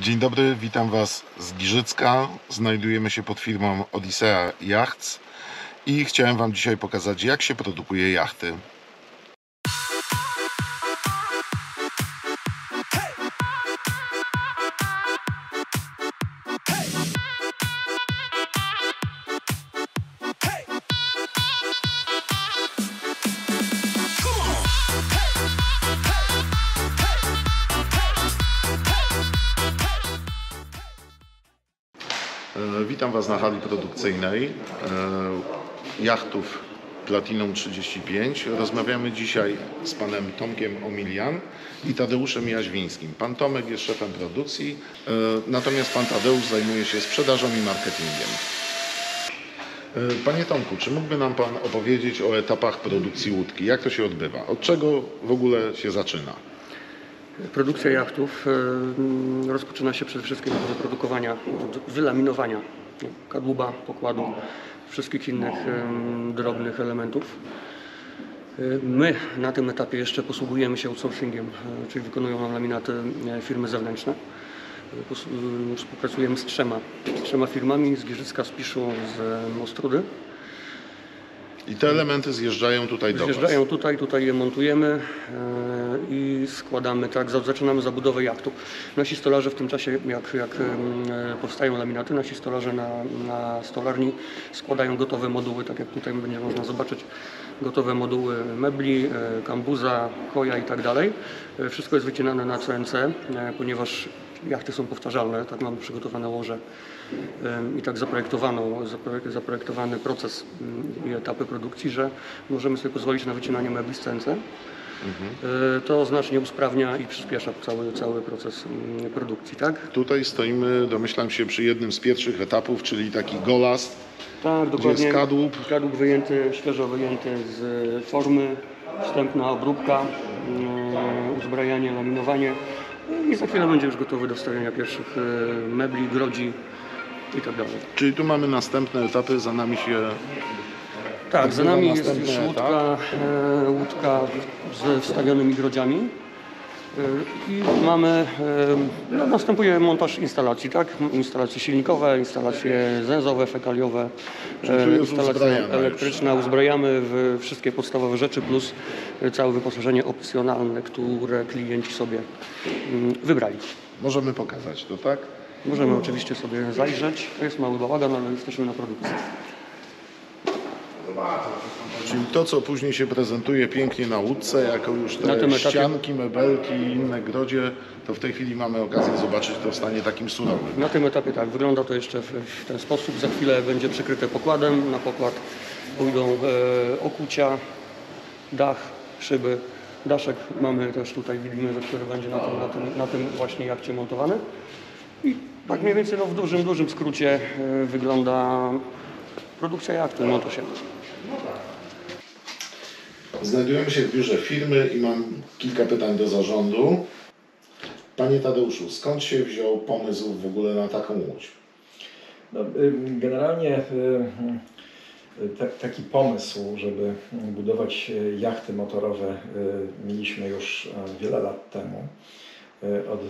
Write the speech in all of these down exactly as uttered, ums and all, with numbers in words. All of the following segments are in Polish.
Dzień dobry, witam Was z Giżycka. Znajdujemy się pod firmą Odysseya Yachts i chciałem Wam dzisiaj pokazać, jak się produkuje jachty. Witam Was na hali produkcyjnej jachtów Platinum trzydzieści pięć. Rozmawiamy dzisiaj z panem Tomkiem Omilian i Tadeuszem Jaźwińskim. Pan Tomek jest szefem produkcji, natomiast pan Tadeusz zajmuje się sprzedażą i marketingiem. Panie Tomku, czy mógłby nam pan opowiedzieć o etapach produkcji łódki? Jak to się odbywa? Od czego w ogóle się zaczyna? Produkcja jachtów rozpoczyna się przede wszystkim od wyprodukowania, od wylaminowania kadłuba, pokładu, wszystkich innych drobnych elementów. My na tym etapie jeszcze posługujemy się outsourcingiem, czyli wykonują nam laminaty firmy zewnętrzne. Współpracujemy z trzema, z trzema firmami, z Giżycka, z Piszu, z Ostródy. I te elementy zjeżdżają tutaj do nas. Zjeżdżają tutaj, tutaj je montujemy i składamy, tak, zaczynamy zabudowę jachtu. Nasi stolarze w tym czasie, jak, jak powstają laminaty, nasi stolarze na, na stolarni składają gotowe moduły, tak jak tutaj będzie można zobaczyć, gotowe moduły mebli, kambuza, koja i tak dalej. Wszystko jest wycinane na C N C, ponieważ jachty są powtarzalne, tak mamy przygotowane łoże i tak zaprojektowano, zaprojektowany proces i etapy produkcji, że możemy sobie pozwolić na wycinanie mebli z C N C. Mhm. To znacznie usprawnia i przyspiesza cały, cały proces produkcji, tak? Tutaj stoimy, domyślam się, przy jednym z pierwszych etapów, czyli taki golast, tak, dokładnie, gdzie jest kadłub. Kadłub wyjęty, świeżo wyjęty z formy, wstępna obróbka, uzbrajanie, laminowanie. I za chwilę będzie już gotowy do wstawienia pierwszych mebli, grodzi i tak dalej. Czyli tu mamy następne etapy, za nami się... Tak, za nami jest już łódka, łódka z wstawionymi grodziami i mamy, no, następuje montaż instalacji, tak? Instalacje silnikowe, instalacje zęzowe, fekaliowe, instalacja elektryczna. Już. Uzbrajamy w wszystkie podstawowe rzeczy plus całe wyposażenie opcjonalne, które klienci sobie wybrali. Możemy pokazać to, tak? Możemy oczywiście sobie zajrzeć. To jest mały bałagan, ale jesteśmy na produkcji. Czyli to, co później się prezentuje pięknie na łódce, jako już te ścianki, mebelki i inne grodzie, to w tej chwili mamy okazję zobaczyć to w stanie takim surowym. Na tym etapie tak, wygląda to jeszcze w, w ten sposób. Za chwilę będzie przykryte pokładem, na pokład pójdą e, okucia, dach, szyby. Daszek mamy też tutaj, widzimy, że który będzie na tym, na tym, na tym właśnie jachcie montowany. I tak mniej więcej no, w dużym, dużym skrócie e, wygląda produkcja jachtu, montaż jachtu. Znajdujemy się w biurze firmy i mam kilka pytań do zarządu. Panie Tadeuszu, skąd się wziął pomysł w ogóle na taką łódź? No, generalnie taki pomysł, żeby budować jachty motorowe, mieliśmy już wiele lat temu. Od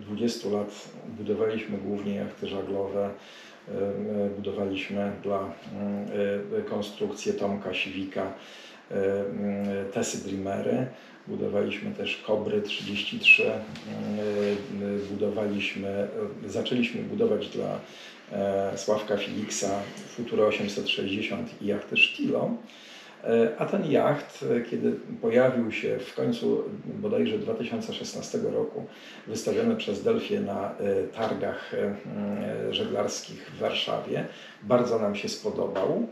dwudziestu lat budowaliśmy głównie jachty żaglowe. Budowaliśmy dla konstrukcję Tomka Siwika Tessy Dreamery, budowaliśmy też Kobry trzydzieści trzy, budowaliśmy, zaczęliśmy budować dla Sławka Feliksa Futuro osiemset sześćdziesiąt i jachty Sztilo. A ten jacht, kiedy pojawił się w końcu bodajże dwa tysiące szesnastego roku, wystawiony przez Delfię na targach żeglarskich w Warszawie, bardzo nam się spodobał.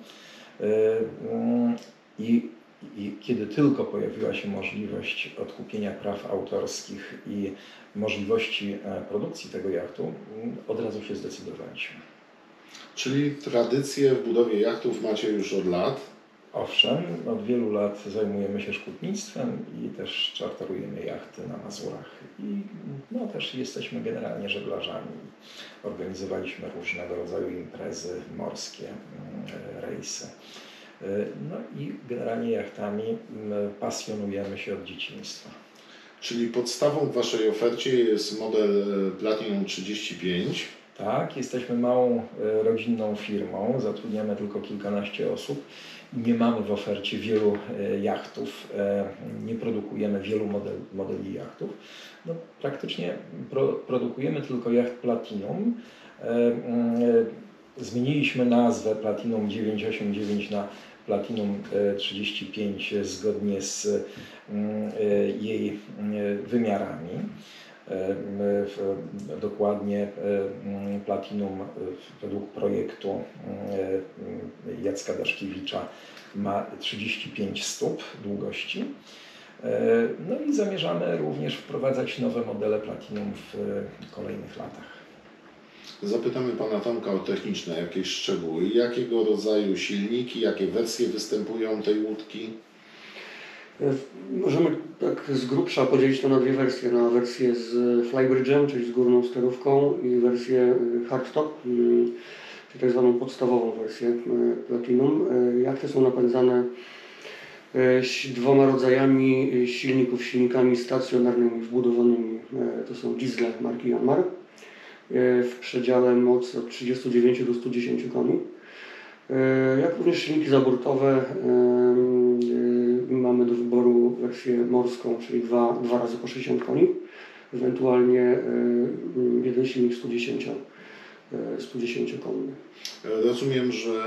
I, i kiedy tylko pojawiła się możliwość odkupienia praw autorskich i możliwości produkcji tego jachtu, od razu się zdecydowaliśmy. Czyli tradycję w budowie jachtów macie już od lat? Owszem, od wielu lat zajmujemy się szkutnictwem i też czarterujemy jachty na Mazurach. I no, też jesteśmy generalnie żeglarzami. Organizowaliśmy różnego rodzaju imprezy morskie, rejsy. No i generalnie jachtami pasjonujemy się od dzieciństwa. Czyli podstawą w Waszej ofercie jest model Platinum trzydzieści pięć. Tak, jesteśmy małą rodzinną firmą, zatrudniamy tylko kilkanaście osób. Nie mamy w ofercie wielu jachtów, nie produkujemy wielu model, modeli jachtów. No, praktycznie pro, produkujemy tylko jacht Platinum. Zmieniliśmy nazwę Platinum dziewięćset osiemdziesiąt dziewięć na Platinum trzydzieści pięć zgodnie z jej wymiarami. Dokładnie Platinum według projektu Jacka Daszkiewicza ma trzydzieści pięć stóp długości. No i zamierzamy również wprowadzać nowe modele Platinum w kolejnych latach. Zapytamy Pana Tomka o techniczne jakieś szczegóły. Jakiego rodzaju silniki, jakie wersje występują tej łódki? Możemy tak z grubsza podzielić to na dwie wersje. Na wersję z flybridge'em, czyli z górną sterówką, i wersję hardtop, czyli tak zwaną podstawową wersję Platinum. Jachty są napędzane dwoma rodzajami silników, silnikami stacjonarnymi, wbudowanymi. To są diesle marki Yanmar w przedziale mocy od trzydziestu dziewięciu do stu dziesięciu koni. Jak również silniki zabortowe. Mamy do wyboru wersję morską, czyli dwa razy po sześćdziesiąt koni, ewentualnie jeden silnik sto dziesięć konny. Rozumiem, że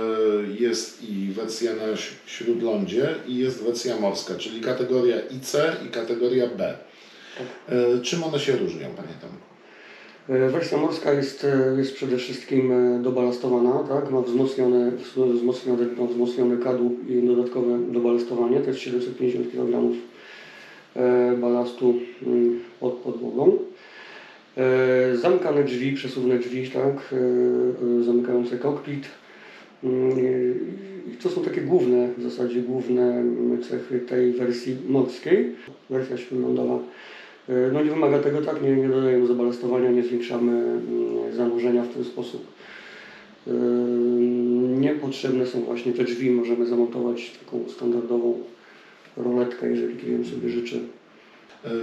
jest i wersja na śródlądzie, i jest wersja morska, czyli kategoria I C i kategoria B. Tak. Czym one się różnią, Panie Tomku? Wersja morska jest, jest przede wszystkim dobalastowana, tak? Ma wzmocnione, wzmocnione, wzmocnione kadłub i dodatkowe dobalastowanie, to jest siedemset pięćdziesiąt kg balastu pod podłogą. Zamkane drzwi, przesuwne drzwi, tak? Zamykające kokpit. I to są takie główne, w zasadzie główne cechy tej wersji morskiej. Wersja śródlądowa. No nie wymaga tego, tak, nie, nie dodajemy zabalastowania, nie zwiększamy zanurzenia w ten sposób. Yy, niepotrzebne są właśnie te drzwi, możemy zamontować taką standardową roletkę, jeżeli klient sobie życzy.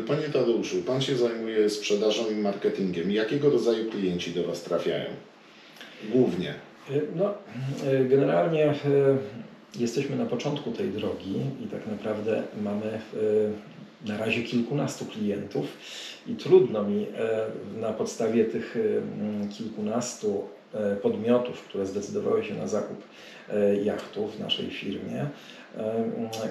Panie Tadeuszu, Pan się zajmuje sprzedażą i marketingiem. Jakiego rodzaju klienci do Was trafiają? Głównie. No, generalnie jesteśmy na początku tej drogi i tak naprawdę mamy na razie kilkunastu klientów i trudno mi na podstawie tych kilkunastu podmiotów, które zdecydowały się na zakup jachtów w naszej firmie,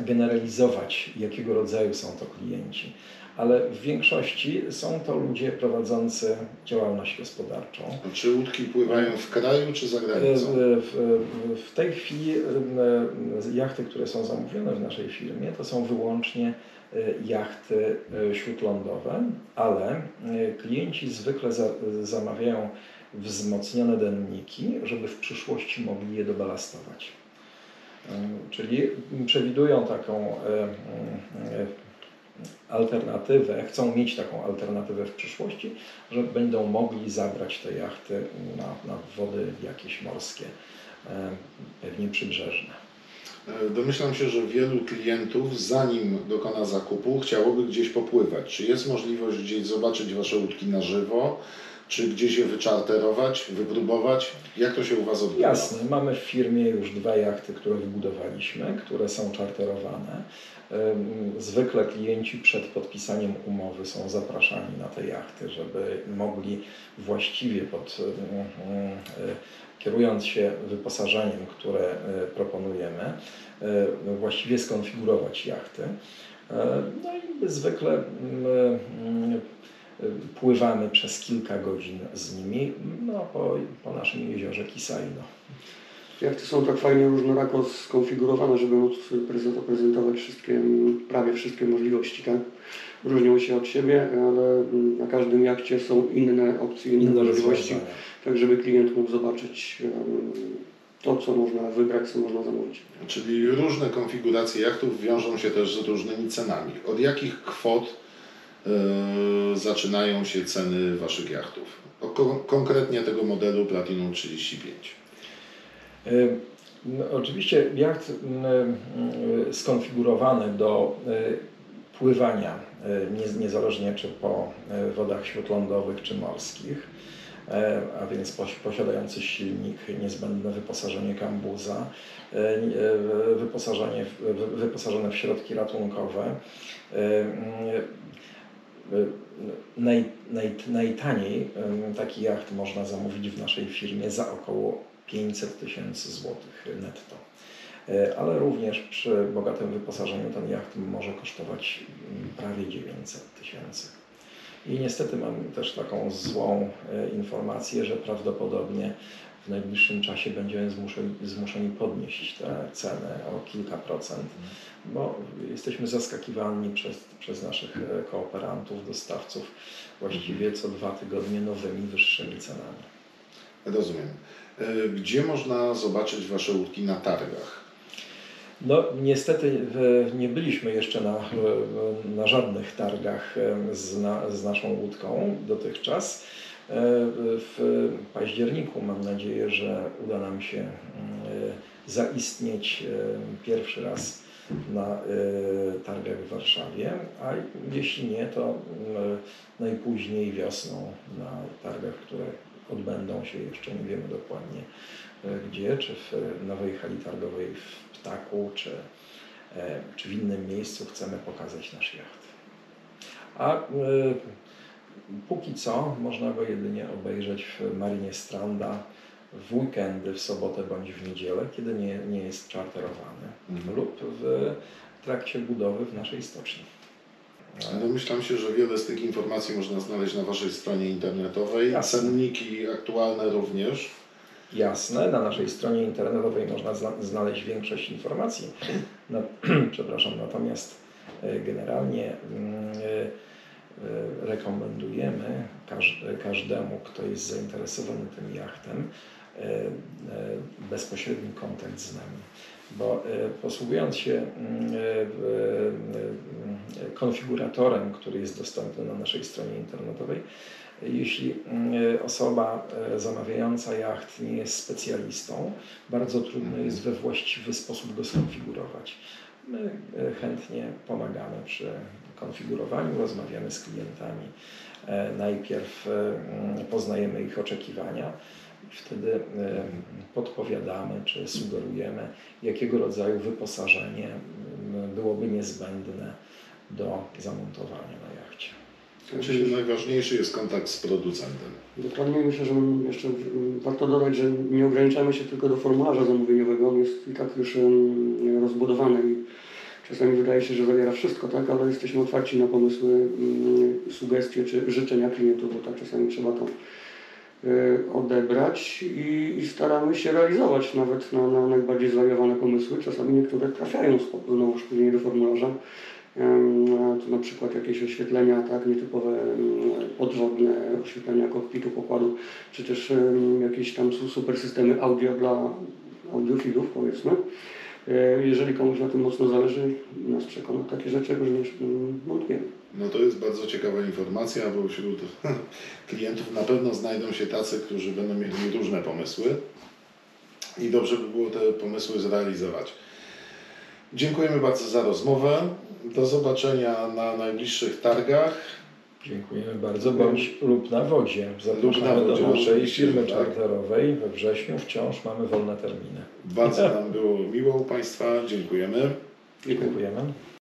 generalizować, jakiego rodzaju są to klienci. Ale w większości są to ludzie prowadzący działalność gospodarczą. A czy łódki pływają w kraju czy za granicą? W, w tej chwili jachty, które są zamówione w naszej firmie, to są wyłącznie jachty śródlądowe, ale klienci zwykle za, zamawiają wzmocnione denniki, żeby w przyszłości mogli je dobalastować. Czyli przewidują taką alternatywę, chcą mieć taką alternatywę w przyszłości, że będą mogli zabrać te jachty na, na wody jakieś morskie, pewnie przybrzeżne. Domyślam się, że wielu klientów, zanim dokona zakupu, chciałoby gdzieś popływać. Czy jest możliwość gdzieś zobaczyć Wasze łódki na żywo? Czy gdzieś je wyczarterować, wypróbować? Jak to się u Was odbywa? Jasne, mamy w firmie już dwa jachty, które wybudowaliśmy, które są czarterowane. Zwykle klienci przed podpisaniem umowy są zapraszani na te jachty, żeby mogli właściwie pod... kierując się wyposażeniem, które proponujemy, właściwie skonfigurować jachty. No i zwykle pływamy przez kilka godzin z nimi, no, po, po naszym jeziorze Kisajno. Jachty są tak fajnie różnorako skonfigurowane, żeby móc prezentować wszystkie, prawie wszystkie możliwości. Tak? Różnią się od siebie, ale na każdym jachcie są inne opcje, inne, inne możliwości, tak żeby klient mógł zobaczyć to, co można wybrać, co można zamówić. Czyli różne konfiguracje jachtów wiążą się też z różnymi cenami. Od jakich kwot yy, zaczynają się ceny Waszych jachtów? O, ko konkretnie tego modelu Platinum trzydzieści pięć. Yy. No, oczywiście jacht skonfigurowany do pływania, niezależnie czy po wodach śródlądowych czy morskich, a więc posiadający silnik, niezbędne wyposażenie kambuza, wyposażenie, wyposażone w środki ratunkowe. Naj, naj, najtaniej taki jacht można zamówić w naszej firmie za około pięćset tysięcy złotych netto. Ale również przy bogatym wyposażeniu ten jacht może kosztować prawie dziewięćset tysięcy. I niestety mam też taką złą informację, że prawdopodobnie w najbliższym czasie będziemy zmuszeni, zmuszeni podnieść te ceny o kilka procent, bo jesteśmy zaskakiwani przez, przez naszych kooperantów, dostawców właściwie co dwa tygodnie nowymi, wyższymi cenami. Rozumiem. Gdzie można zobaczyć Wasze łódki na targach? No niestety nie byliśmy jeszcze na, na żadnych targach z, na, z naszą łódką dotychczas. W październiku mam nadzieję, że uda nam się zaistnieć pierwszy raz na targach w Warszawie, a jeśli nie, to najpóźniej wiosną na targach, które odbędą się, jeszcze nie wiemy dokładnie gdzie, czy w nowej hali targowej w Ptaku, czy, czy w innym miejscu chcemy pokazać nasz jacht. A póki co można go jedynie obejrzeć w Marinie Stranda w weekendy, w sobotę bądź w niedzielę, kiedy nie, nie jest czarterowany, mhm. lub w trakcie budowy w naszej stoczni. Domyślam się, że wiele z tych informacji można znaleźć na Waszej stronie internetowej. Jasne. Cenniki aktualne również. Jasne, na naszej stronie internetowej można znaleźć większość informacji. No, przepraszam, natomiast generalnie rekomendujemy każdemu, kto jest zainteresowany tym jachtem, bezpośredni kontakt z nami, bo posługując się konfiguratorem, który jest dostępny na naszej stronie internetowej, jeśli osoba zamawiająca jacht nie jest specjalistą, bardzo trudno jest we właściwy sposób go skonfigurować. My chętnie pomagamy przy konfigurowaniu, rozmawiamy z klientami. Najpierw poznajemy ich oczekiwania i wtedy podpowiadamy czy sugerujemy, jakiego rodzaju wyposażenie byłoby niezbędne do zamontowania na jachcie. Czyli najważniejszy jest kontakt z producentem. Dokładnie, myślę, że jeszcze warto dodać, że nie ograniczamy się tylko do formularza zamówieniowego, on jest i tak już rozbudowany i czasami wydaje się, że zawiera wszystko, tak, ale jesteśmy otwarci na pomysły, sugestie czy życzenia klientów, bo tak czasami trzeba to odebrać i, i staramy się realizować nawet na, na najbardziej zwariowane pomysły. Czasami niektóre trafiają znowu później do formularza. To na przykład jakieś oświetlenia, tak, nietypowe, podwodne oświetlenia kokpitu, pokładu, czy też jakieś tam super systemy audio dla audiofilów, powiedzmy. Jeżeli komuś na tym mocno zależy, nas przekona takie rzeczy, również wątpię. No to jest bardzo ciekawa informacja, bo wśród klientów na pewno znajdą się tacy, którzy będą mieli różne pomysły i dobrze by było te pomysły zrealizować. Dziękujemy bardzo za rozmowę. Do zobaczenia na najbliższych targach. Dziękujemy bardzo. Bądź lub na wodzie. Zapraszamy lub na wodzie, do naszej firmy czarterowej. We wrześniu wciąż mamy wolne terminy. Bardzo nam było miło u Państwa. Dziękujemy. Dziękujemy.